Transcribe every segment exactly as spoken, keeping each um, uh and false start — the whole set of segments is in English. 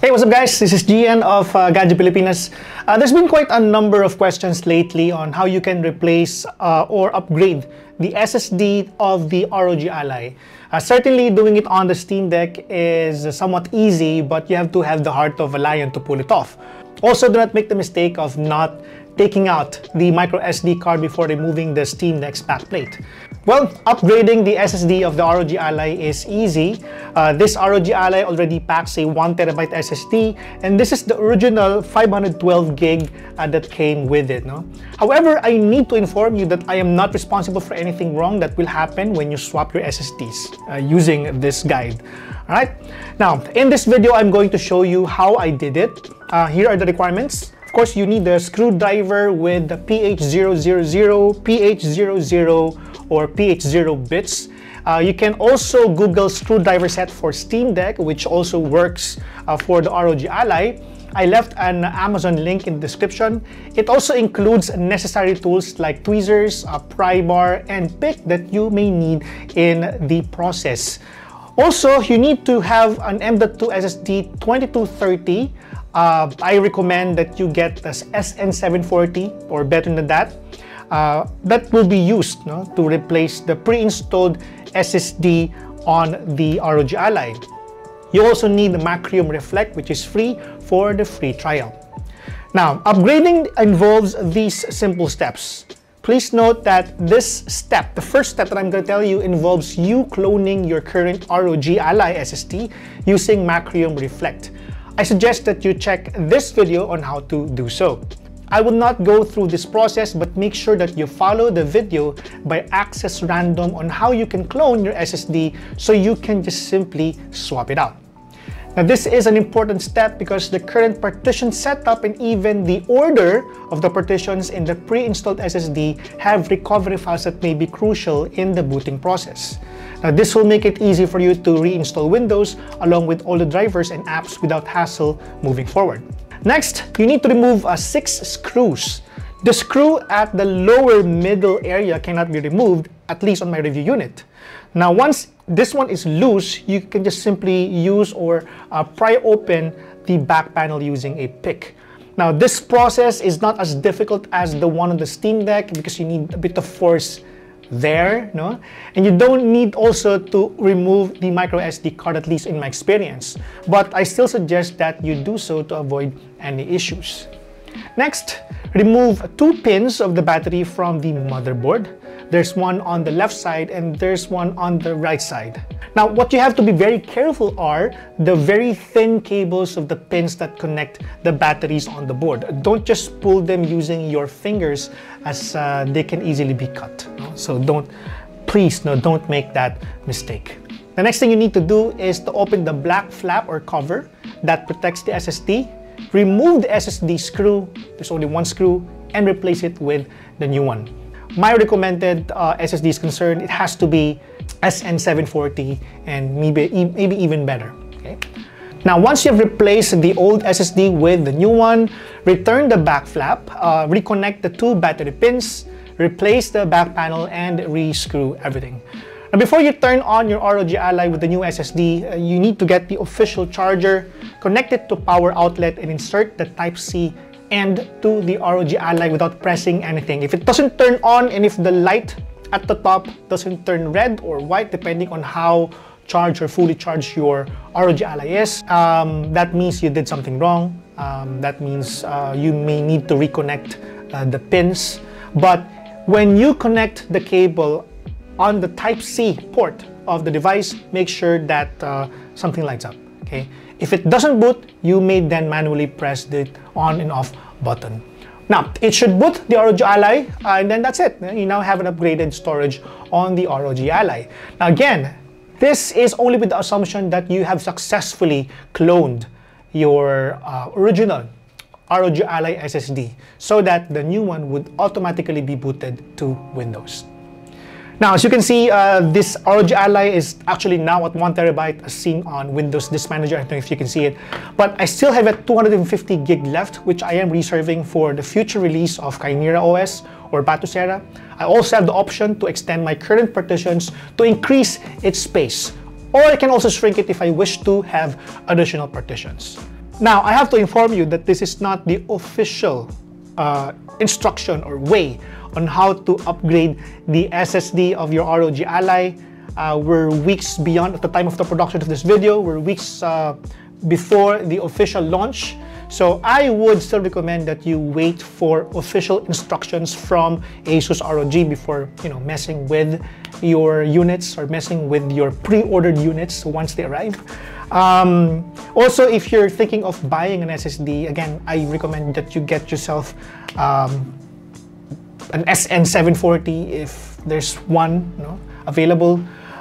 Hey, what's up guys? This is Gian of uh, Gadget Pilipinas. Uh, there's been quite a number of questions lately on how you can replace uh, or upgrade the S S D of the R O G Ally. Uh, certainly doing it on the Steam Deck is somewhat easy, but you have to have the heart of a lion to pull it off. Also, do not make the mistake of not taking out the micro S D card before removing the Steam Deck's backplate. Well, upgrading the S S D of the R O G Ally is easy. Uh, this R O G Ally already packs a one terabyte S S D, and this is the original five hundred twelve gig uh, that came with it. No? However, I need to inform you that I am not responsible for anything wrong that will happen when you swap your S S Ds uh, using this guide. Alright, now in this video, I'm going to show you how I did it. Uh, here are the requirements. Of course, you need a screwdriver with the P H zero zero zero, P H zero zero, or P H zero bits. Uh, you can also Google screwdriver set for Steam Deck, which also works uh, for the R O G Ally. I left an Amazon link in the description. It also includes necessary tools like tweezers, a pry bar, and pick that you may need in the process. Also, you need to have an M dot two S S D twenty-two thirty. Uh, I recommend that you get this S N seven forty or better than that. Uh, that will be used no, to replace the pre-installed S S D on the R O G Ally. You also need the Macrium Reflect, which is free for the free trial. Now, upgrading involves these simple steps. Please note that this step, the first step that I'm going to tell you, involves you cloning your current R O G Ally S S D using Macrium Reflect. I suggest that you check this video on how to do so. I will not go through this process, but make sure that you follow the video by Access Random on how you can clone your S S D so you can just simply swap it out. Now, this is an important step because the current partition setup and even the order of the partitions in the pre-installed S S D have recovery files that may be crucial in the booting process. Now, this will make it easy for you to reinstall Windows along with all the drivers and apps without hassle moving forward. Next, you need to remove uh, six screws. The screw at the lower middle area cannot be removed, at least on my review unit. Now, once this one is loose, you can just simply use or uh, pry open the back panel using a pick. Now, this process is not as difficult as the one on the Steam Deck because you need a bit of force there, no? And you don't need also to remove the micro S D card, at least in my experience. But I still suggest that you do so to avoid any issues. Next, remove two pins of the battery from the motherboard. There's one on the left side and there's one on the right side. Now, what you have to be very careful are the very thin cables of the pins that connect the batteries on the board. Don't just pull them using your fingers as uh, they can easily be cut. So don't, please, no, don't make that mistake. The next thing you need to do is to open the black flap or cover that protects the S S D. Remove the S S D screw, there's only one screw, and replace it with the new one. My recommended uh, S S D is concerned, it has to be S N seven forty and maybe, maybe even better. Okay? Now, once you've replaced the old S S D with the new one, return the back flap, uh, reconnect the two battery pins, replace the back panel, and re-screw everything. Now, before you turn on your R O G Ally with the new S S D, uh, you need to get the official charger, connect it to power outlet, and insert the Type C and to the R O G Ally without pressing anything. If it doesn't turn on and if the light at the top doesn't turn red or white, depending on how charged or fully charged your R O G Ally is, um, that means you did something wrong. Um, that means uh, you may need to reconnect uh, the pins. But when you connect the cable on the Type C port of the device, make sure that uh, something lights up. Okay? If it doesn't boot, you may then manually press the on and off button. Now, it should boot the R O G Ally, uh, and then that's it. You now have an upgraded storage on the R O G Ally. Now, again, this is only with the assumption that you have successfully cloned your uh, original R O G Ally S S D so that the new one would automatically be booted to Windows. Now, as you can see, uh, this R O G Ally is actually now at one terabyte as seen on Windows Disk Manager. I don't know if you can see it, but I still have a two hundred fifty gig left, which I am reserving for the future release of Chimera O S or Batusera. I also have the option to extend my current partitions to increase its space, or I can also shrink it if I wish to have additional partitions. Now, I have to inform you that this is not the official uh, instruction or way on how to upgrade the S S D of your R O G Ally. Uh, we're weeks beyond, at the time of the production of this video, we're weeks uh, before the official launch. So I would still recommend that you wait for official instructions from ASUS R O G before, you know, messing with your units or messing with your pre-ordered units once they arrive. Um, also, if you're thinking of buying an S S D, again, I recommend that you get yourself um, an S N seven forty if there's one, you know, available,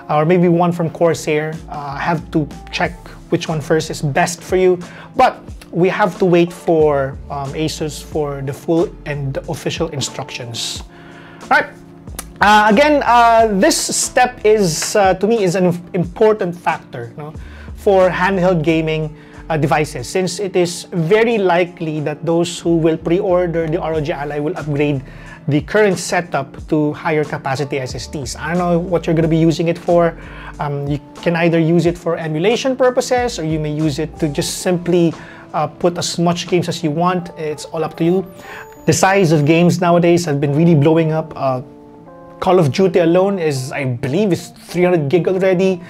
or maybe one from Corsair. Uh, I have to check which one first is best for you, but we have to wait for um, ASUS for the full and official instructions. All right. Uh, again, uh, this step is, uh, to me, is an important factor, you know, for handheld gaming uh, devices, since it is very likely that those who will pre-order the R O G Ally will upgrade the current setup to higher capacity S S Ds. I don't know what you're going to be using it for. Um, you can either use it for emulation purposes, or you may use it to just simply uh, put as much games as you want. It's all up to you. The size of games nowadays have been really blowing up. Uh, Call of Duty alone is, I believe, is three hundred gig already,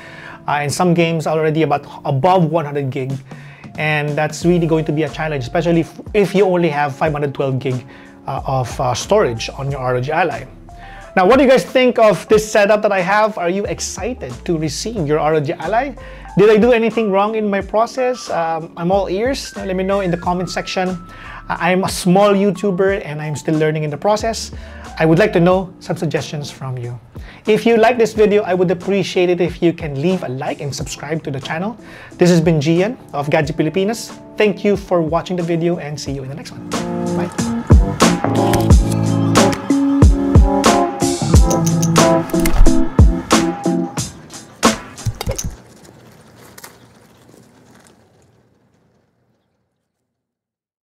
uh, and some games are already about above one hundred gig. And that's really going to be a challenge, especially if, if you only have five hundred twelve gig Uh, of uh, storage on your R O G Ally. Now, what do you guys think of this setup that I have? Are you excited to receive your R O G Ally? Did I do anything wrong in my process? Um, I'm all ears. Now, let me know in the comment section. I'm a small YouTuber and I'm still learning in the process. I would like to know some suggestions from you. If you like this video, I would appreciate it if you can leave a like and subscribe to the channel. This has been Gian of Gadget Pilipinas. Thank you for watching the video and see you in the next one. Bye.